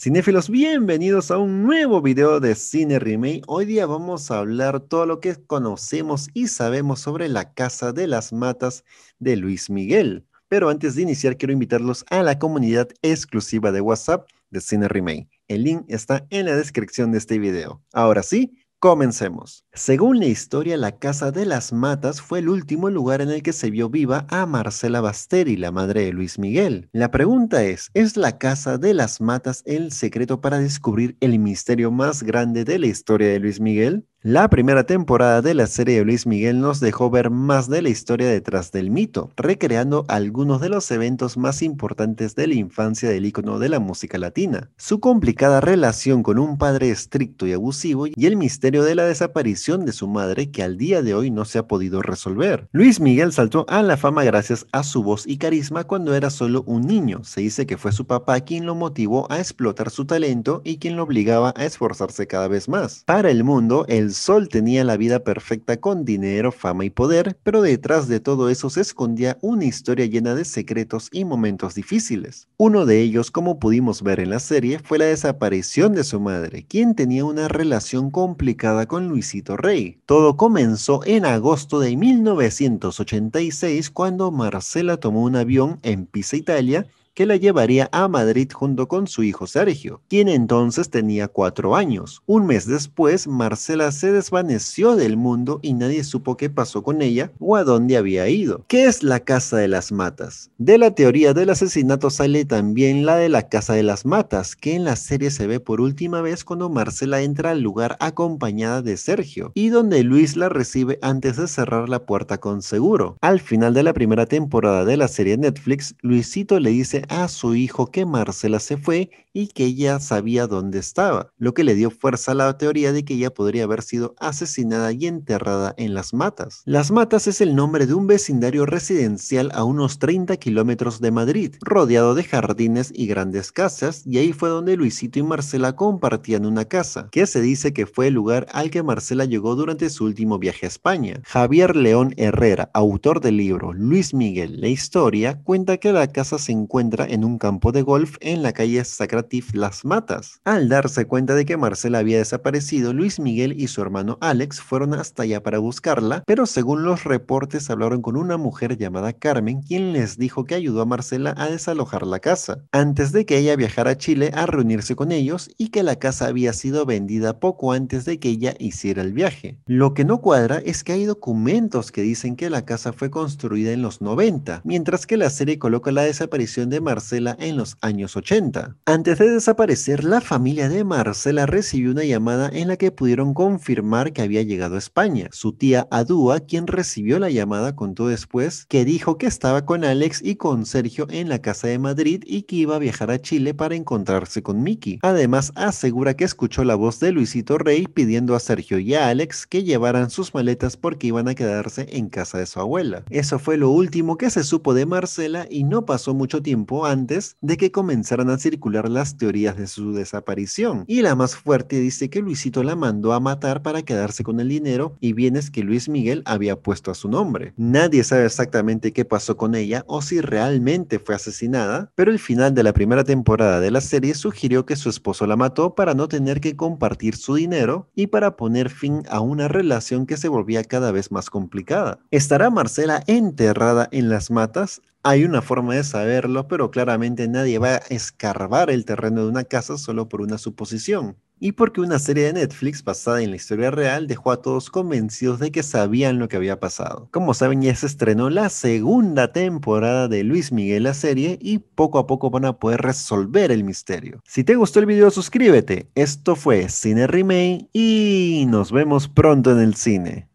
Cinéfilos, bienvenidos a un nuevo video de Cine Remake. Hoy día vamos a hablar todo lo que conocemos y sabemos sobre La Casa de las Matas de Luis Miguel. Pero antes de iniciar, quiero invitarlos a la comunidad exclusiva de WhatsApp de Cine Remake. El link está en la descripción de este video. Ahora sí, comencemos. Según la historia, la Casa de las Matas fue el último lugar en el que se vio viva a Marcela Basteri, la madre de Luis Miguel. La pregunta ¿es la Casa de las Matas el secreto para descubrir el misterio más grande de la historia de Luis Miguel? La primera temporada de la serie de Luis Miguel nos dejó ver más de la historia detrás del mito, recreando algunos de los eventos más importantes de la infancia del ícono de la música latina, su complicada relación con un padre estricto y abusivo y el misterio de la desaparición de su madre que al día de hoy no se ha podido resolver. Luis Miguel saltó a la fama gracias a su voz y carisma cuando era solo un niño. Se dice que fue su papá quien lo motivó a explotar su talento y quien lo obligaba a esforzarse cada vez más. Para el mundo, El Sol tenía la vida perfecta con dinero, fama y poder, pero detrás de todo eso se escondía una historia llena de secretos y momentos difíciles. Uno de ellos, como pudimos ver en la serie, fue la desaparición de su madre, quien tenía una relación complicada con Luisito Rey. Todo comenzó en agosto de 1986 cuando Marcela tomó un avión en Pisa, Italia, que la llevaría a Madrid junto con su hijo Sergio, quien entonces tenía 4 años. Un mes después, Marcela se desvaneció del mundo y nadie supo qué pasó con ella o a dónde había ido. ¿Qué es la Casa de las Matas? De la teoría del asesinato sale también la de la Casa de las Matas, que en la serie se ve por última vez cuando Marcela entra al lugar acompañada de Sergio, y donde Luis la recibe antes de cerrar la puerta con seguro. Al final de la primera temporada de la serie Netflix, Luisito le dice a su hijo que Marcela se fue y que ella sabía dónde estaba, lo que le dio fuerza a la teoría de que ella podría haber sido asesinada y enterrada en Las Matas. Las Matas es el nombre de un vecindario residencial a unos 30 kilómetros de Madrid, rodeado de jardines y grandes casas, y ahí fue donde Luisito y Marcela compartían una casa, que se dice que fue el lugar al que Marcela llegó durante su último viaje a España. Javier León Herrera, autor del libro Luis Miguel, la historia, cuenta que la casa se encuentra en un campo de golf en la calle Sacratif Las Matas. Al darse cuenta de que Marcela había desaparecido, Luis Miguel y su hermano Alex fueron hasta allá para buscarla, pero según los reportes hablaron con una mujer llamada Carmen, quien les dijo que ayudó a Marcela a desalojar la casa, antes de que ella viajara a Chile a reunirse con ellos, y que la casa había sido vendida poco antes de que ella hiciera el viaje. Lo que no cuadra es que hay documentos que dicen que la casa fue construida en los 90, mientras que la serie coloca la desaparición de Marcela en los años 80. Antes de desaparecer, la familia de Marcela recibió una llamada en la que pudieron confirmar que había llegado a España. Su tía Adúa, quien recibió la llamada, contó después que dijo que estaba con Alex y con Sergio en la casa de Madrid y que iba a viajar a Chile para encontrarse con Mickey. Además, asegura que escuchó la voz de Luisito Rey pidiendo a Sergio y a Alex que llevaran sus maletas porque iban a quedarse en casa de su abuela. Eso fue lo último que se supo de Marcela y no pasó mucho tiempo antes de que comenzaran a circular las teorías de su desaparición, y la más fuerte dice que Luisito la mandó a matar para quedarse con el dinero y bienes que Luis Miguel había puesto a su nombre. Nadie sabe exactamente qué pasó con ella o si realmente fue asesinada, pero el final de la primera temporada de la serie sugirió que su esposo la mató para no tener que compartir su dinero y para poner fin a una relación que se volvía cada vez más complicada. ¿Estará Marcela enterrada en Las Matas? Hay una forma de saberlo, pero claramente nadie va a escarbar el terreno de una casa solo por una suposición. Y porque una serie de Netflix basada en la historia real dejó a todos convencidos de que sabían lo que había pasado. Como saben, ya se estrenó la segunda temporada de Luis Miguel la serie y poco a poco van a poder resolver el misterio. Si te gustó el video, suscríbete. Esto fue Cine Remake y nos vemos pronto en el cine.